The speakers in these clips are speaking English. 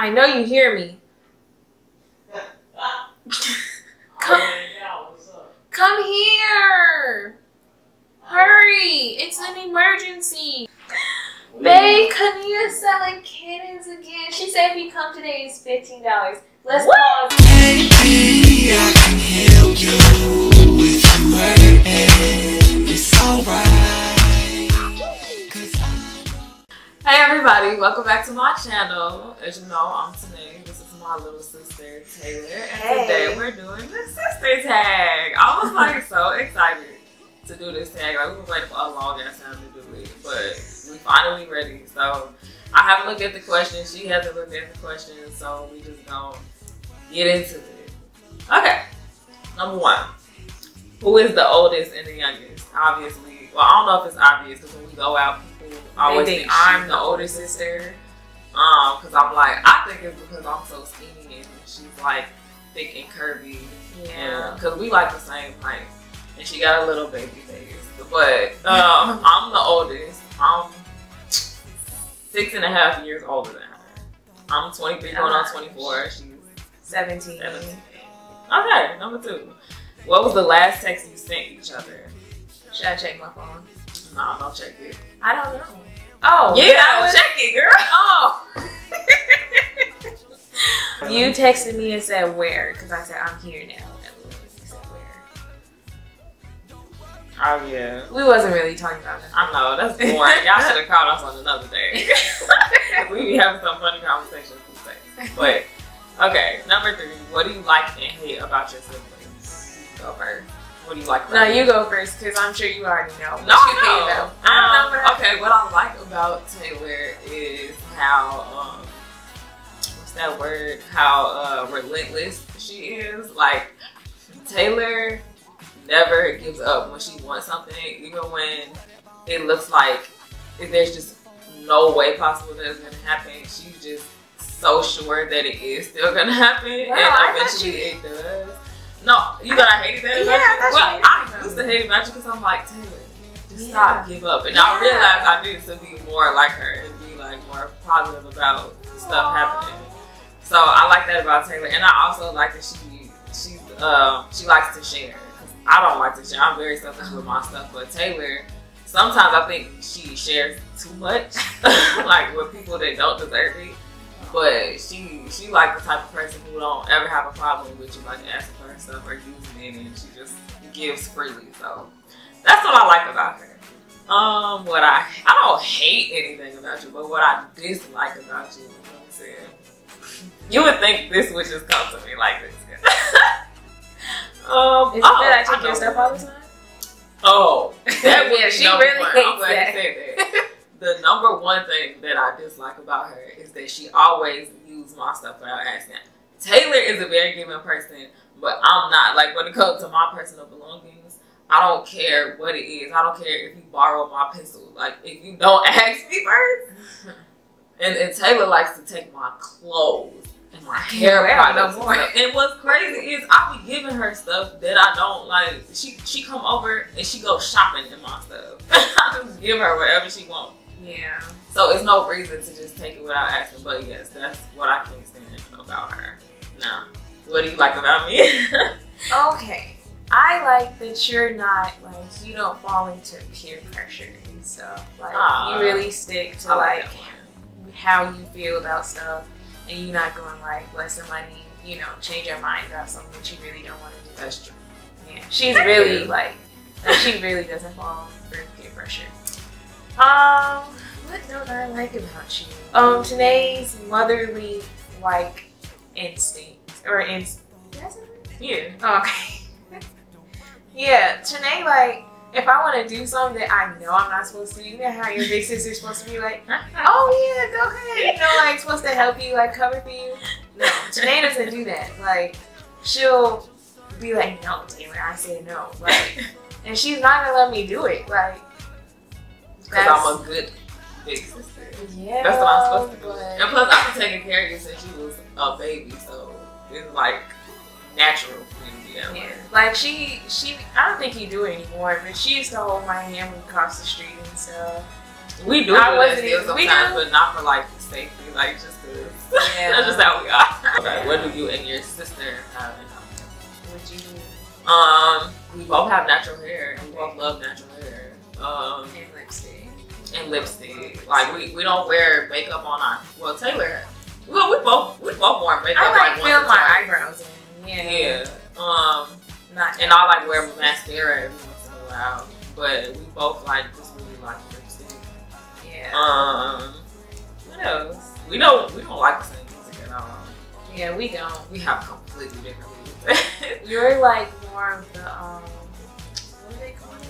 I know you hear me. Come here. Hurry. It's an emergency. Babe, Kania's selling cannons again. She said if you come today, it's $15. Let's go. Baby, I can help you if you hurt and it's alright. Hey everybody, welcome back to my channel. As you know, I'm Tanae. This is my little sister, Taylor. And today we're doing the sister tag. I was like so excited to do this tag. Like, we've been waiting for a long ass time to do it, but we finally ready. So I haven't looked at the questions, she hasn't looked at the questions, so we just gonna get into it. Okay, number one, who is the oldest and the youngest? Obviously, well, I don't know if it's obvious because when we go out, people always think I'm the older sister. Because I'm like, I think it's because I'm so skinny and she's like thick and curvy. Yeah. Because we like the same height. And she got a little baby face, but I'm the oldest. I'm 6.5 years older than her. I'm 23 going on 24. She's 17. Okay, number two. What was the last text you sent each other? Should I check my phone? No, don't check it. I don't know. Oh, yeah, I would check it, girl. Oh. You texted me and said where? Because I said I'm here now. Oh yeah. We wasn't really talking about that. I know, that's boring. Y'all should have called us on another day. We be having some funny conversations these days. But okay, number three. What do you like and hate about your siblings? Go first. What do you like? No, you go first because I'm sure you already know. No, I know. Okay, what I like about Taylor is how what's that word? How relentless she is. Like Taylor never gives up when she wants something, even when it looks like there's just no way possible that it's gonna happen. She's just so sure that it is still gonna happen, and eventually it does. No, you thought I hated that about you? Well, I used to hate about you because I'm like, Taylor, just stop, give up. And I realized I needed to be more like her and be like more positive about stuff happening. So I like that about Taylor, and I also like that she likes to share. I don't like to share. I'm very selfish with my stuff, but Taylor, sometimes I think she shares too much, like with people that don't deserve it. But she like the type of person who don't ever have a problem with you, like asking for her stuff or using it, and she just gives freely. So that's what I like about her. What I don't hate anything about you, but what I dislike about you, you would think this would just come to me like this. Is it that I take your stuff all the time? Oh, that would she really one. Hates that. Said that. The number one thing that I dislike about her is that she always uses my stuff without asking. Taylor is a very giving person, but I'm not. Like when it comes to my personal belongings, I don't care what it is. I don't care if you borrow my pencil. Like if you don't ask me first. And Taylor likes to take my clothes. And my hair products no more. And what's crazy is I be giving her stuff that I don't like. She come over and she go shopping in my stuff. I just give her whatever she wants. Yeah. So it's no reason to just take it without asking. But yes, that's what I can't stand about her. Now, what do you like about me? Okay, I like that you're not like you don't fall into peer pressure and stuff. Like you really stick to like how you feel about stuff. And you're not going like, let somebody, you know, change your mind about something that you really don't want to do. That's true. Yeah, she's really like she really doesn't fall for peer pressure. What don't I like about you? Today's motherly like instincts or yeah. Oh, okay. Yeah, Tanae like. If I want to do something that I know I'm not supposed to do, you know how your big sister's supposed to be like, oh yeah, go ahead, you know, like supposed to help you, like cover for you. No, Tanae doesn't do that. Like, she'll be like, no, Taylor, I say no. Like, and she's not gonna let me do it. Like, because I'm a good big sister. Yeah. That's what I'm supposed to do. And plus, I've been taking care of you since you was a baby, so it's like natural. Yeah, like she I don't think you do it anymore, but she used to hold my hand when we crossed the street and stuff. We do that still sometimes, but not for like safety, like just because. Yeah. That's just how we are. Okay, what do you and your sister have in common? What you do? We both have natural hair. We both love natural hair. And lipstick. And lipstick. Like we don't wear makeup on our. Well, Taylor. Well, we both wore makeup. I like fill my eyebrows in. Yeah. Yeah. Not and I like wear mascara every once in a while, but we both like just really like lipstick. Yeah. What else? We don't like the same music at all. Yeah, we don't. We have completely different music. You're like more of the what do they call it?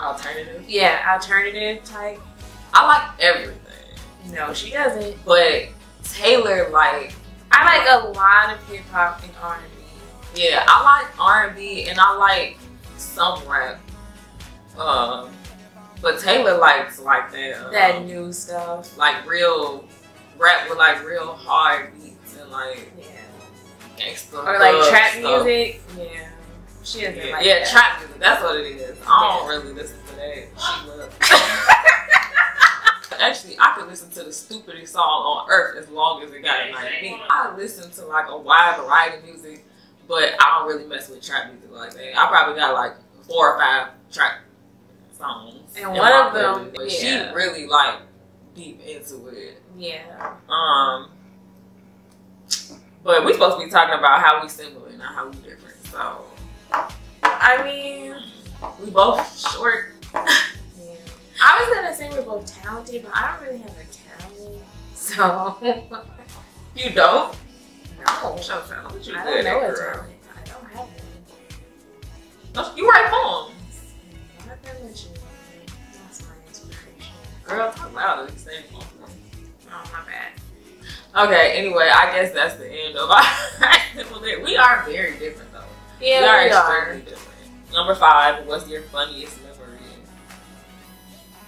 Alternative. Yeah, alternative type. I like everything. No, she doesn't. But Taylor, like I like a lot of hip hop and R&B. Yeah, I like R&B and I like some rap. But Taylor likes like that new stuff, like real rap with like real hard beats and like yeah, gangsta or like trap stuff. Music. Yeah, she doesn't like that. Yeah, trap music. That's what it is. I don't really listen to that. She loves. Actually, I could listen to the stupidest song on earth as long as it got a nice beat. I listen to like a wide variety of music, but I don't really mess with trap music like that. I probably got like 4 or 5 trap songs. And one of them, but yeah, she really like deep into it. Yeah. But we supposed to be talking about how we similar and not how we different. So, I mean, we both short. I was gonna say we're both talented, but I don't really have a talent, so. You don't? No. So, I don't know a talent. I don't have one. You write poems. Not that much. That's my inspiration. Girl, talk loud at the same poem. Oh, my bad. Okay, anyway, I guess that's the end of our. We are very different, though. Yeah, we are extremely different. Number 5, what's your funniest memory?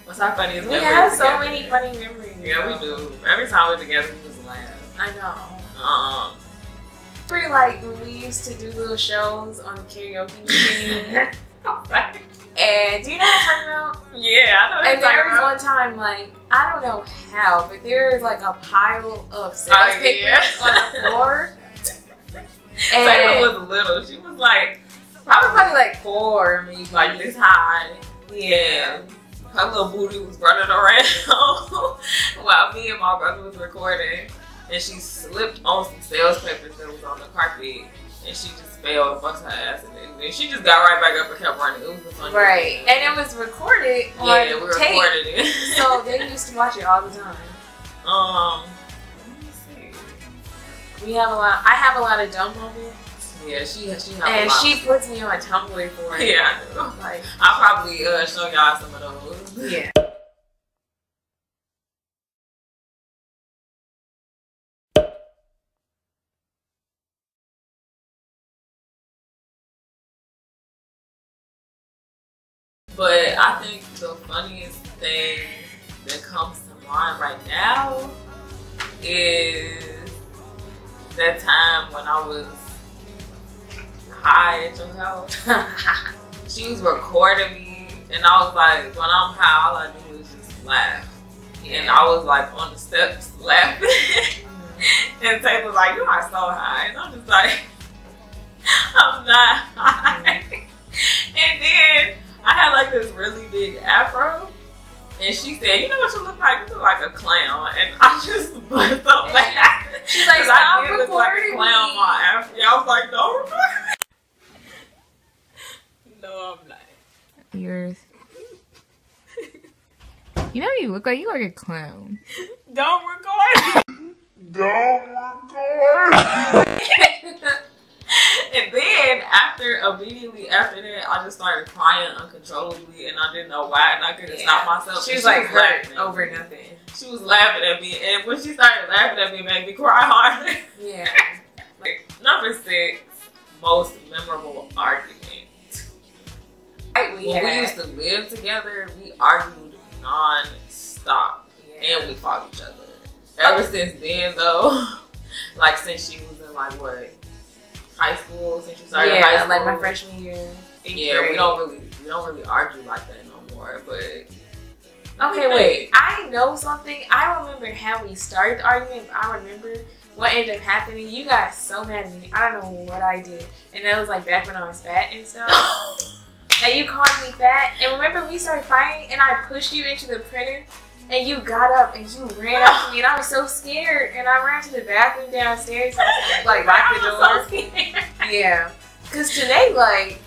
What's our funniest memory? We have so many funny memories. Yeah, we do. Every time we're together, we just laugh. I know. Pretty like when we used to do little shows on the karaoke machine. And do you know what I'm talking about? Yeah, I know. And there was one time, like I don't know how, but there was like a pile of sandwich papers on the floor. And Taylor was little. She was like, I was probably like 4, maybe like this high. Yeah. Her little booty was running around while me and my brother was recording, and she slipped on some sales papers that was on the carpet, and she just fell and busted her ass, and then she just got right back up and kept running. It was a funny thing. And it was recorded on tape. Yeah, we recorded it. So they used to watch it all the time. Let me see. We have a lot. I have a lot of dumb moments. Yeah, she has and a lot. She puts me on Tumblr for it. Yeah, I do. Like, I'll probably show y'all some of those. Yeah. But I think the funniest thing that comes to mind right now is that time when I was high at your house. She was recording me, and I was like, when I'm high, all I do is just laugh. Yeah. And I was like on the steps laughing. And Taylor was like, you are so high. And I'm just like, I'm not high. And then I had like this really big afro, and she said, you know what you look like? You look like a clown. And I just bust up laughing. She's like, I did look like a clown on my afro. And I was like, don't record me. No, I'm not. You know what you look like? You look like a clown. Don't record me. Don't record me. And then immediately after that, I just started crying uncontrollably, and I didn't know why, and I couldn't stop myself. She was like hurt over nothing. She was laughing at me, and when she started laughing at me, it made me cry harder. Yeah. Like, number 6, most memorable argument. When we used to live together, we argued non-stop, and we fought each other. Ever since then, though, like since she was in like what, high school, since she started high school, like my freshman year. Yeah, we don't really argue like that no more. But Okay, wait. I know something. I remember how we started arguing. I remember what ended up happening. You got so mad at me. I don't know what I did. And that was like back when I was fat and stuff. And you called me fat. And remember we started fighting and I pushed you into the printer. And you got up and you ran up to me and I was so scared. And I ran to the bathroom downstairs and like locked the door. So yeah. Because today, like,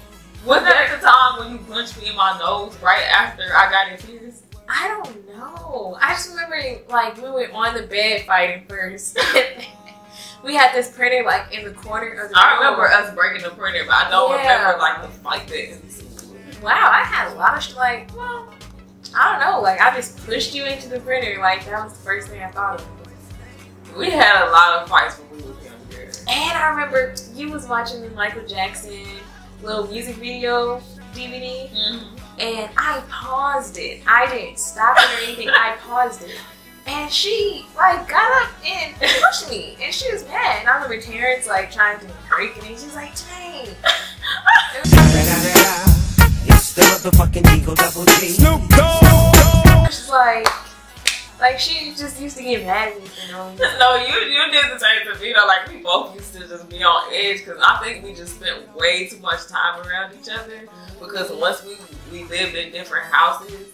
wasn't that the time when you punched me in my nose right after I got infused? I don't know. I just remember, like, we were on the bed fighting first. We had this printer, like, in the corner of the room. I remember us breaking the printer, but I don't remember, like, the fight that. Wow, I had a lot of, like, well, I don't know. Like, I just pushed you into the printer. Like, that was the first thing I thought of. We had a lot of fights when we were younger. And I remember you was watching the Michael Jackson little music video DVD. Mm-hmm. And I paused it. I didn't stop it or anything. I paused it. And she, like, got up and pushed me. And she was mad. And I remember Terrence, like, trying to break it. And she was like, dang. She's like, she just used to get mad at me for no reason. No, you did the same to me, though. Like, we both used to just be on edge because I think we just spent way too much time around each other. Because once we lived in different houses,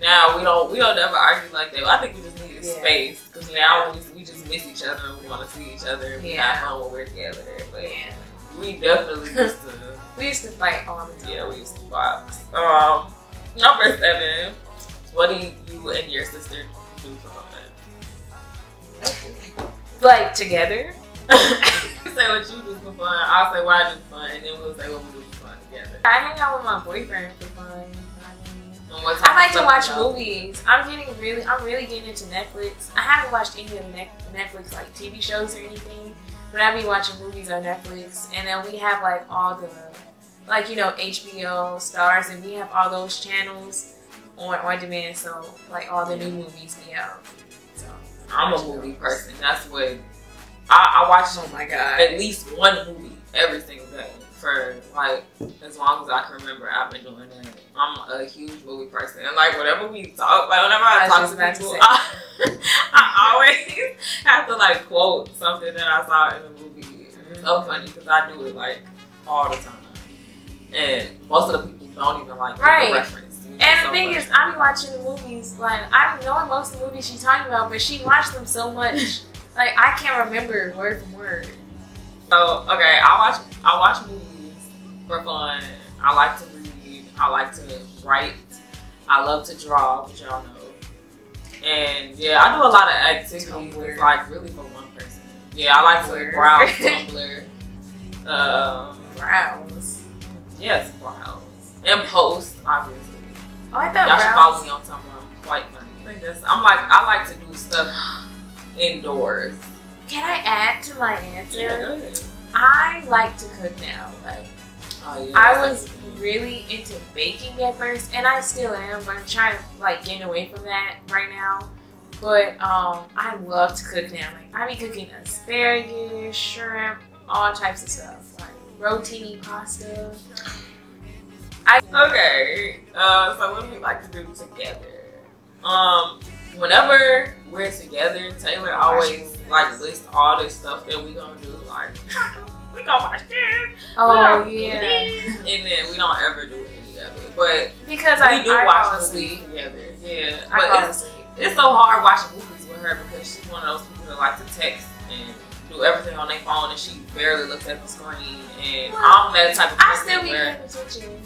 now we don't ever argue like that. I think we just needed space because now we just miss each other and we want to see each other and we have fun when we're together. But we definitely used to. We used to fight all the time. Yeah, we used to box. Number 7. What do you and your sister do for fun? Like, together? You say what you do for fun, I'll say what I do for fun, and then we'll say what we do for fun together. I hang out with my boyfriend for fun. I like to watch movies. I'm really getting into Netflix. I haven't watched any of Netflix, like, TV shows or anything, but I be watching movies on Netflix, and then we have, like, all the, like, you know, HBO, Stars, and we have all those channels on demand, so like all the new movies be out. So I'm a movie person. That's what I watch. Oh my god! At least one movie every single day for like as long as I can remember. I've been doing that. I'm a huge movie person, and like whatever we talk, like whenever I talk to people, I always have to like quote something that I saw in a movie. Mm-hmm. It's so funny because I do it like all the time, and most of the people don't even like the reference. And the thing is, I be watching the movies, like, I don't know most of the movies she's talking about, but she watched them so much, like, I can't remember word for word. So, okay, I watch movies for fun. I like to read. I like to write. I love to draw, which y'all know. And, yeah, I do a lot of activities, like, really for one person. Yeah, I like to browse Tumblr. Browse? Yes, browse. And post, obviously. Oh, I thought y'all should follow me on Tumblr. Quite funny. I like to do stuff indoors. Can I add to my answer? Yeah, go ahead. I like to cook now. Like, I was really into baking at first, and I still am. But I'm trying to like get away from that right now. But I love to cook now. Like I be cooking asparagus, shrimp, all types of stuff, like roti, pasta. Okay, so what do we like to do together? Whenever we're together, Taylor always like lists all this stuff that we gonna do. Like we gonna watch this. Oh yeah. And then we don't ever do it together, but because we do watch movies together. Yeah, but it's so hard watching movies with her because she's one of those people that like to text and do everything on their phone, and she barely looks at the screen. And I'm that type of person. I still be paying attention.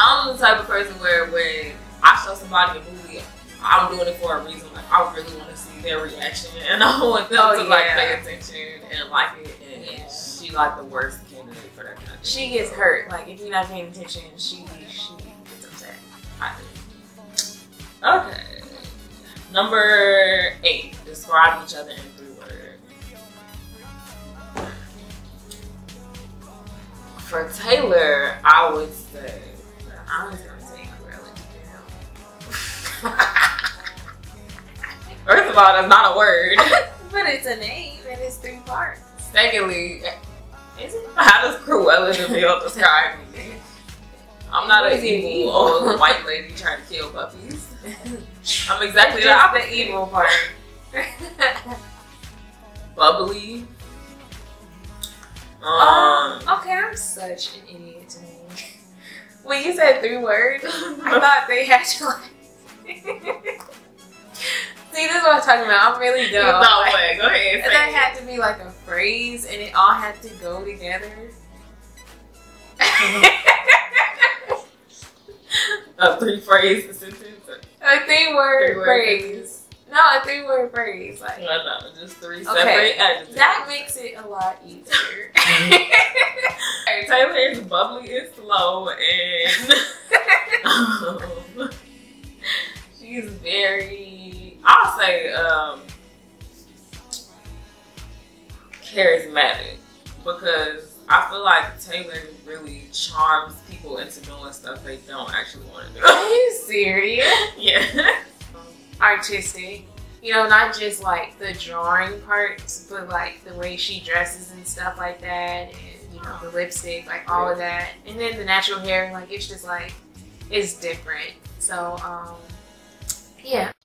I'm the type of person where when I show somebody a movie, I'm doing it for a reason. Like I really want to see their reaction, and I want them to like pay attention and like it. And she like the worst candidate for that kind of thing. She gets hurt. Like if you're not paying attention, she gets upset. I think. Okay. Number 8. Describe each other in 3 words. For Taylor, I would say. I was gonna say gorilla gel. First of all, that's not a word. But it's a name and it's 3 parts. Secondly, is it? How does Cruella de Vil describe me? I'm not an evil old white lady trying to kill puppies. I'm exactly just the evil part. Bubbly. Okay, I'm such an idiot to me. When you said 3 words, I thought they had to like. See, this is what I'm talking about. I'm really dumb. No, like, go ahead. And that had to be like a phrase, and it all had to go together. A 3-phrase sentence. A 3-word phrase. No, a 3-word phrase. Like, no, no, just 3 separate adjectives. That makes it a lot easier. Taylor is bubbly and slow, and she's very, I'll say, charismatic, because I feel like Taylor really charms people into doing stuff they don't actually want to do. Are you serious? Yeah. Artistic, you know, not just like the drawing parts, but like the way she dresses and stuff like that, and you know, the lipstick, like all of that, and then the natural hair, like it's just like, it's different. So yeah.